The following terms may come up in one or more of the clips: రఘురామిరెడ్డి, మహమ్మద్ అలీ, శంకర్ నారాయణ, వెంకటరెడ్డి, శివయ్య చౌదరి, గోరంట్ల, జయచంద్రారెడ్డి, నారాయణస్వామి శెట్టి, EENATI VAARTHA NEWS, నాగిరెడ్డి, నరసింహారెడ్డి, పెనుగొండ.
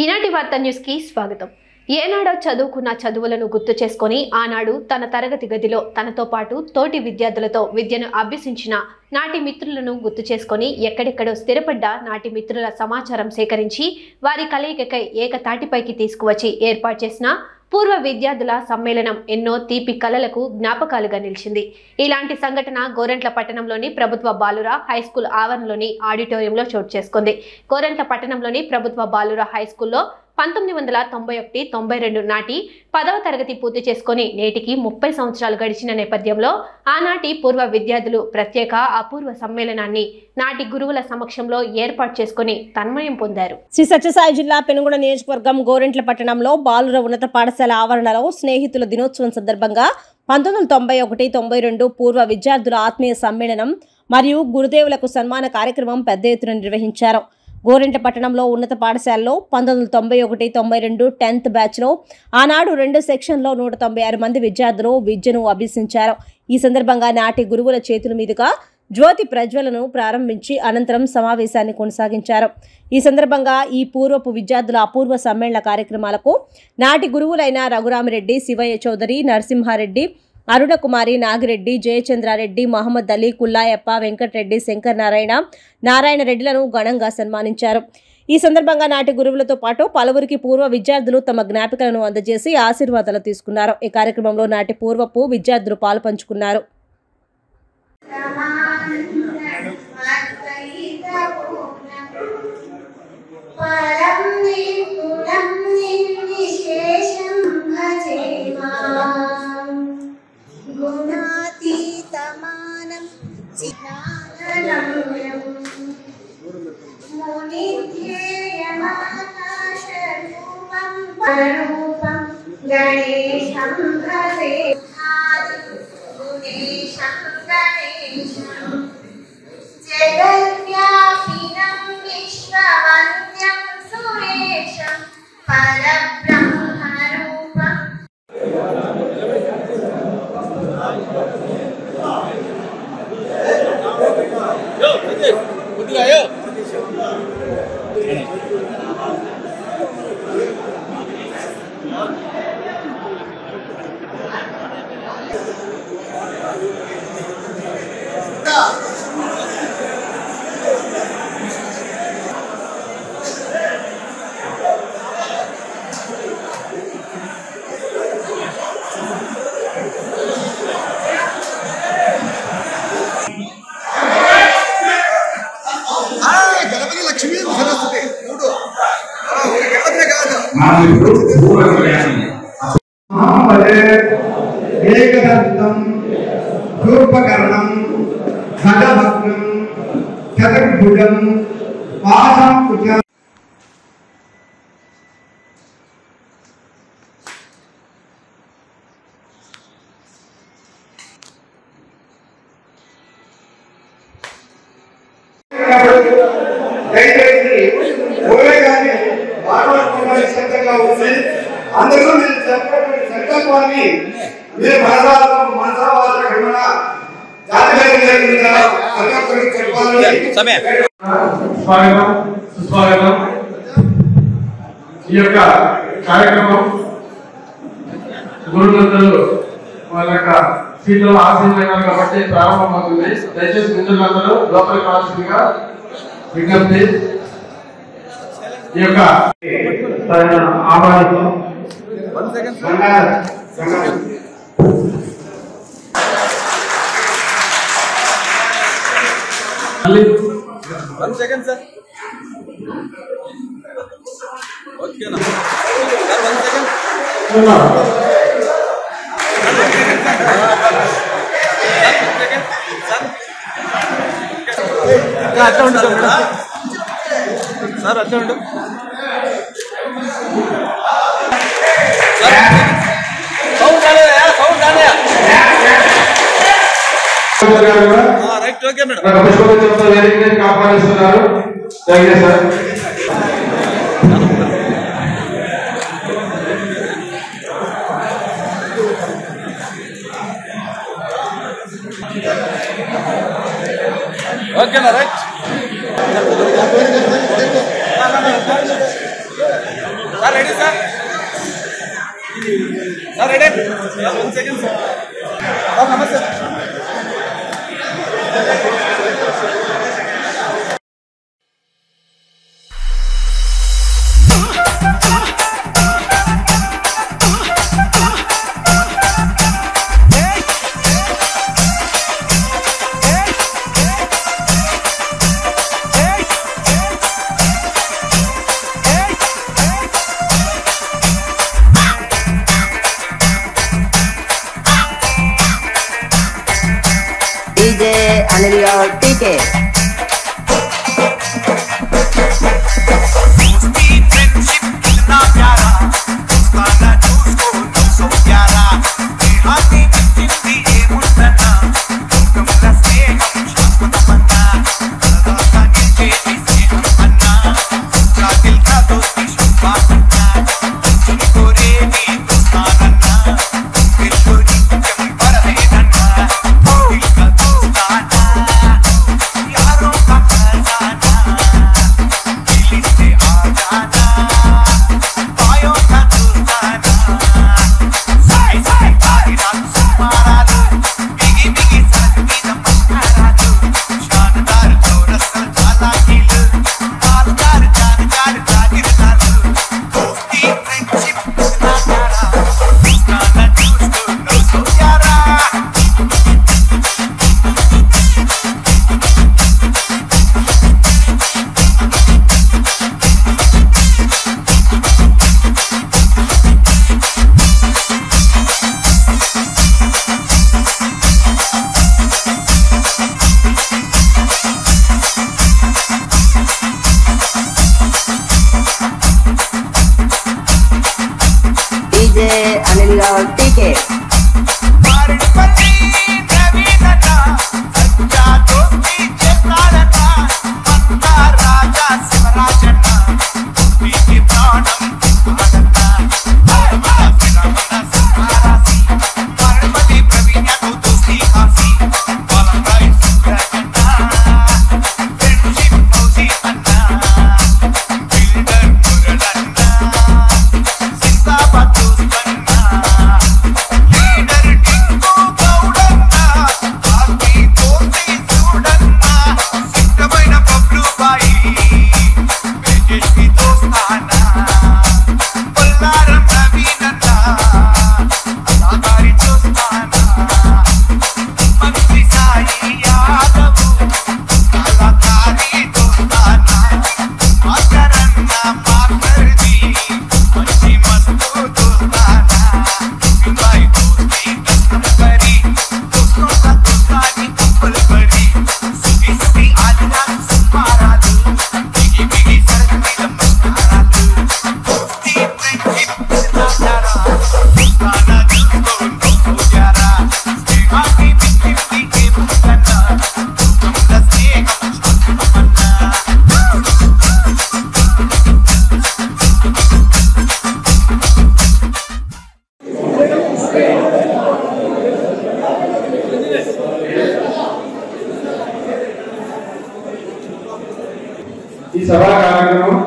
ఈనాటి వార్త న్యూస్ కి స్వాగతం. ఏనాడో చదువుకున్న చదువులను గుర్తు చేసుకొని ఆనాడు తన తరగతి గదిలో తనతో పాటు తోటి విద్యార్థులతో విద్యను అభ్యసించిన నాటి మిత్రులను గుర్తు చేసుకొని ఎక్కడెక్కడో స్థిరపడ్డ నాటి మిత్రుల సమాచారం సేకరించి వారి కలయికకై ఏకతాటిపైకి తీసుకువచ్చి ఏర్పాటు చేసిన పూర్వ విద్యార్థుల సమ్మేళనం ఎన్నో తీపి కలలకు జ్ఞాపకాలుగా నిలిచింది. ఇలాంటి సంఘటన గోరంట్ల పట్టణంలోని ప్రభుత్వ బాలుర హై స్కూల్ ఆవరణలోని ఆడిటోరియంలో చోటు చేసుకుంది. గోరంట్ల పట్టణంలోని ప్రభుత్వ బాలుర హై స్కూల్లో 1991-92 నాటి 10వ తరగతి పూర్తి చేసుకుని నేటికి 30 సంవత్సరాలు గడిచిన నేపథ్యంలో ఆనాటి పూర్వ విద్యార్థులు ప్రత్యేక అపూర్వ సమ్మేళనాన్ని నాటి గురువుల సమక్షంలో ఏర్పాటు చేసుకుని తన్మయం పొందారు. శ్రీ సత్యసాయి జిల్లా పెనుగొండ నియోజకవర్గం గోరంట్ల పట్టణంలో బాలుర ఉన్నత పాఠశాల ఆవరణలో స్నేహితుల దినోత్సవం సందర్భంగా 1991-92 పూర్వ విద్యార్థుల ఆత్మీయ సమ్మేళనం మరియు గురుదేవులకు సన్మాన కార్యక్రమం పెద్ద ఎత్తున నిర్వహించారు. గోరంట్ల పట్టణంలో ఉన్నత పాఠశాలలో 1991-92 10th బ్యాచ్లో ఆనాడు 2 సెక్షన్లో 196 మంది విద్యార్థులు విద్యను అభ్యసించారు. ఈ సందర్భంగా నాటి గురువుల చేతుల మీదుగా జ్యోతి ప్రజ్వలను ప్రారంభించి అనంతరం సమావేశాన్ని కొనసాగించారు. ఈ సందర్భంగా ఈ పూర్వపు విద్యార్థుల అపూర్వ సమ్మేళన కార్యక్రమాలకు నాటి గురువులైన రఘురామిరెడ్డి, శివయ్య చౌదరి, నరసింహారెడ్డి, అరుణకుమారి, నాగిరెడ్డి, జయచంద్రారెడ్డి, మహమ్మద్ అలీ, కుల్లాయప్ప, వెంకటరెడ్డి, శంకర్ నారాయణ, నారాయణ రెడ్డిలను ఘనంగా సన్మానించారు. ఈ సందర్భంగా నాటి గురువులతో పాటు పలువురికి పూర్వ విద్యార్థులు తమ జ్ఞాపికలను అందజేసి ఆశీర్వాదాలు తీసుకున్నారు. ఈ కార్యక్రమంలో నాటి పూర్వపు విద్యార్థులు పాల్పంచుకున్నారు. गणेशं जगद्व्यापिनं विश्ववन्द्यं सुरेशं परब्रह्मरूपं ूपकर्ण అందరూ నేను చెప్పినటువంటి సంకల్పాన్ని మీరు మనసావాద క్రమణ స్వాగతం సుస్వాగతం. ఈ యొక్క కార్యక్రమం గురువులందరూ వాళ్ళ యొక్క సీట్లలో ఆశీర్వైనారు కాబట్టి ప్రారంభమవుతుంది. దయచేసి మిత్రులందరూ లోపలికి రావాల్సిందిగా విజ్ఞప్తి. ఈ యొక్క ఆహ్వానిస్తాం. అట్లా ఉండు ఓకేనా right. Sir ready sir ready sir 1 second sir नमस्ते टीके टीके सभा कार्यक्रम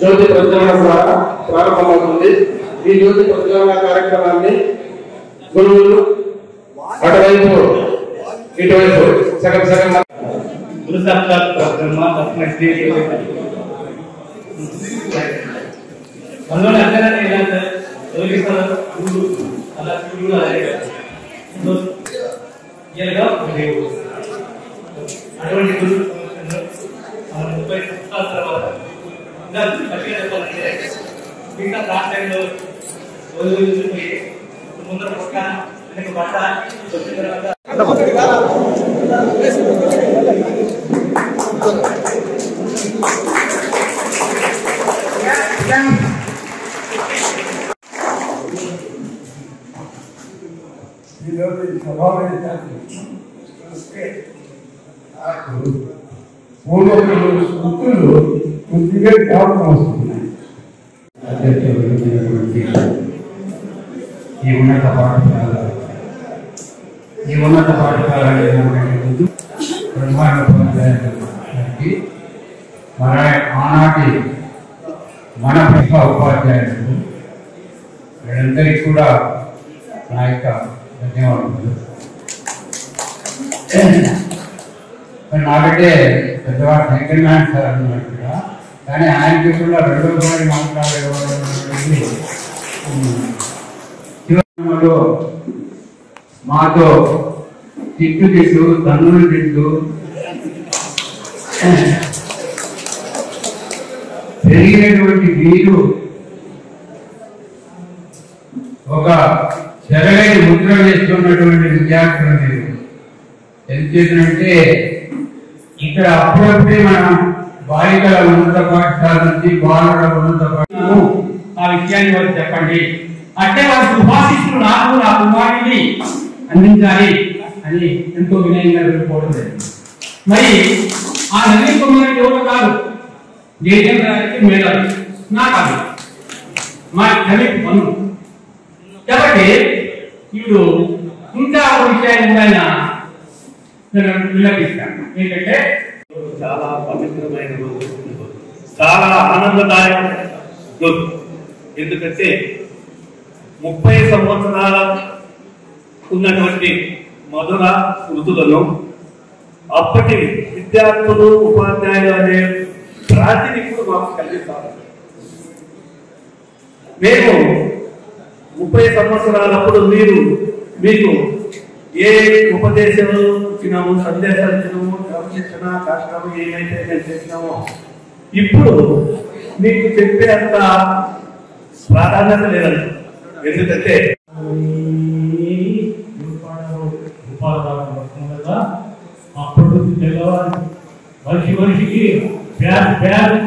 ज्योति प्रज्वलन द्वारा प्रारंभमవుతుంది। ఈ జ్యోతి ప్రజ్వలన కార్యక్రమాన్ని గురువులు అటవైపు ఇటవైపు సగం సగం గురు సప్తాహ కార్యక్రమ తస్మై మనోన అందరనే ఇలా తోలిస్తార గురు అలా గురు అలా ఎలాగా దేవుడు అటువంటి గురు मुंबई सभा ब्रह्म आना మన ప్రతిభ ఉపాధ్యాయులకు వీళ్ళందరికీ కూడా నా యొక్క ధన్యవాదాలు. నాకంటే పెద్దవాడు వెంకటనారాయణ సార్ అన్నారు కూడా, కానీ ఆయనకి కూడా రెండోసారి మాట్లాడేవాళ్ళు. మాతో తిట్టు తిట్టు తన్నులు తిట్టు పెరిగినటువంటి మీరు ఒక చెరగని ముద్ర వేస్తున్నటువంటి విద్యార్థులు. మీరు ఎందుచేతనంటే ఇక్కడ అప్పుడప్పుడే మనం బాలికల ఉన్నత పాఠశాల నుంచి బాలుల ఉన్నత పాఠశాలను ఆ విషయాన్ని వాళ్ళు చెప్పండి అంటే వాళ్ళ సుభాషిస్తులు నాకు నా కుమారుడిని అందించాలి అని ఎంతో వినయంగా వెళ్ళిపోవడం జరిగింది. మరి ఆ నవీన్ కుమారుడు ఎవరు కాదు, జయదేవ్ గారికి మేడారు నా కాదు, మా నవీన్ పను కాబట్టి వీడు ఇంకా ఒక విషయాన్ని కూడా విలపిస్తాను. ఏంటంటే చాలా పవిత్రమైన రోజు, చాలా ఆనందదాయక రోజు. ఎందుకంటే 30 సంవత్సరాల ఉన్నటువంటి మధుర స్మృతులను అప్పటి విద్యార్థులు ఉపాధ్యాయులు అనే ప్రాతినిధ్యం మాకు కలిగిస్తారు. మేము 30 సంవత్సరాలప్పుడు మీకు ఏ ఉపదేశాలు ఇచ్చినాము, సందేశాలు ఇచ్చినాము, క్రమశిక్షణ కార్యక్రమం ఏమైతే మేము చేసినామో ఇప్పుడు మీకు చెప్పే అంత ప్రాధాన్యత లేదండి. ఎందుకంటే అప్పుడు తెల్లవారు మనిషి మనిషికి ఇన్స్పిరేషన్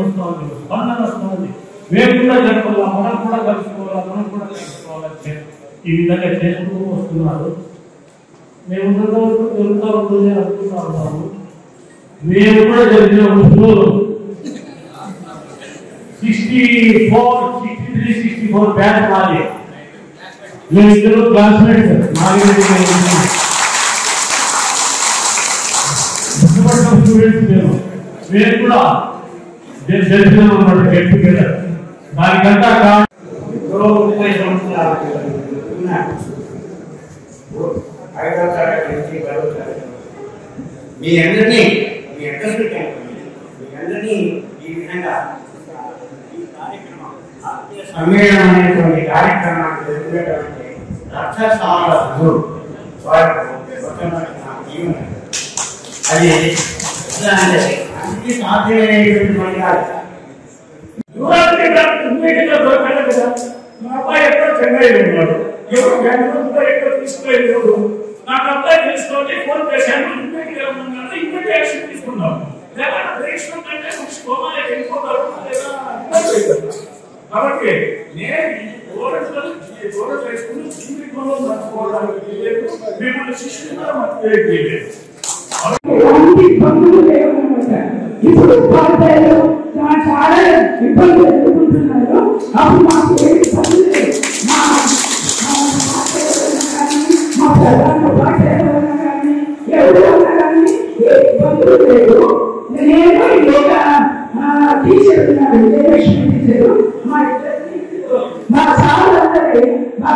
వస్తూ ఉంది, స్పందన వస్తూ ఉంది. మేము కూడా జరపాలా, మనం కూడా కలుసుకోవాలా, మనం కూడా కలుసుకోవాలి. ఈ విధంగా చేసుకుంటూ వస్తున్నారు. మేము జరుగుతూ ఉంటుంది అని అనుకుంటా ఉన్నాము. మేము కూడా జరిగినప్పుడు 64, 63, 64 బ్యాచ్ మాది. మేమిద్దరు క్లాస్మేట్స్. స్టూడెంట్స్ మేము మేము కూడా జరిగినాం అన్నమాట. గెట్ టుగెదర్ దానికంతా 30 సంవత్సరాలు మీ అందరినీ మీ అడ్రస్ మీ అందరినీ ఈ విధంగా సమ్మేళనమైనటువంటి కార్యక్రమాన్ని జరిగినటువంటి రక్ష సామర్థు అది అందరికీ సాధ్యమైనటువంటి పని కాదు. మా అబ్బాయి ఎక్కడ చెన్నై ఉన్నాడు, ఎవరు బెంగళూరు ఎక్కడ తీసుకుపోయేవాడు, నాకు అబ్బాయి తెలుసుకోండి ఫోన్ చేశాను, ఇంటికి ఉన్నాడు, ఇంటి యాక్షన్ తీసుకున్నాం. లేదా అంటే కోమాలకు వెళ్ళిపోతారు. కాబట్టి నేను గోరంట్ల వేసుకుని జీవితంలో మర్చిపోవడానికి లేదు, మిమ్మల్ని శిష్యులుగా మర్చిపోయలేదు. ఇప్పుడు ఉపాధ్యాయులు చాలా ఇబ్బందులు ఎదుర్కొంటున్నారు. అప్పుడు మాకు ఏమి పనులు లేదు. మా ప్రధాన ఉపాధ్యాయులు ఉన్నా కానీ ఎవరు ఉన్నా కానీ ఏ ఇబ్బందులు లేదు. నేను యోగా టీచర్ ఉన్నాను, విజయలక్ష్మి టీచరు. మా ఇద్దరిని మా సార్ అందరి మా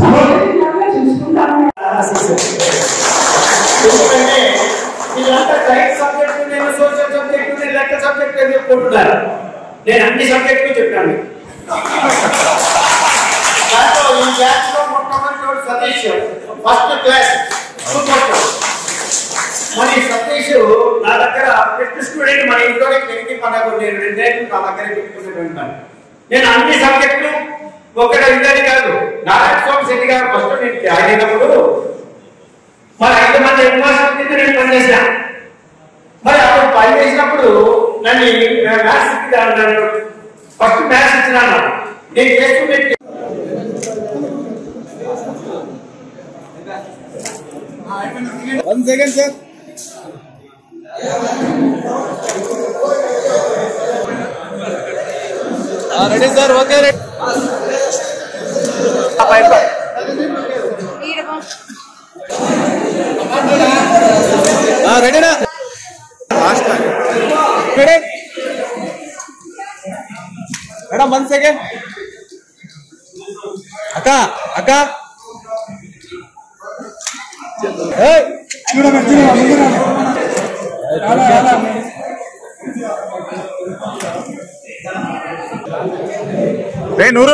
సహోదరులాగా చూసుకుంటాము. నేను అన్ని సబ్జెక్టులు చెప్పాను. ఈ క్లాస్ లో మొట్టమొదటి సతీష్ ఫస్ట్ క్లాస్ మరి సతీష్ నా దగ్గర ప్రతి స్టూడెంట్ మన ఇంట్లో నా దగ్గర పెట్టుకుంటూ ఉంటాను. నేను అన్ని సబ్జెక్టులు ఒకటి ఇద్దరి కాదు, నారాయణస్వామి శెట్టి గారు ఫస్ట్ నేను జాయిన్ అయినప్పుడు మరి 5 మంది యూనివర్సిటీ నేను పనిచేశాను. మరి అప్పుడు పని చేసినప్పుడు నన్ను మ్యాథ్స్ ఇచ్చిన అన్నాడు, ఫస్ట్ మ్యాథ్స్ ఇచ్చిన అన్నాడు. నేను చేసుకునే రెడీనా. मैडम 1 सेकंड अका अका चूड़ा चूड़ा नूर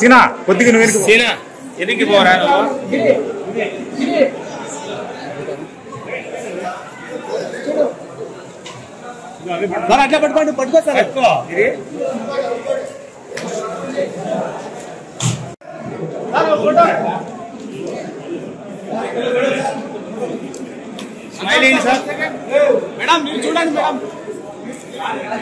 सीना सीना इनकी बोरा सर अट्ला पड़को पड़को सर स्माइल सर मैडम चूडंडी मैडम मैडम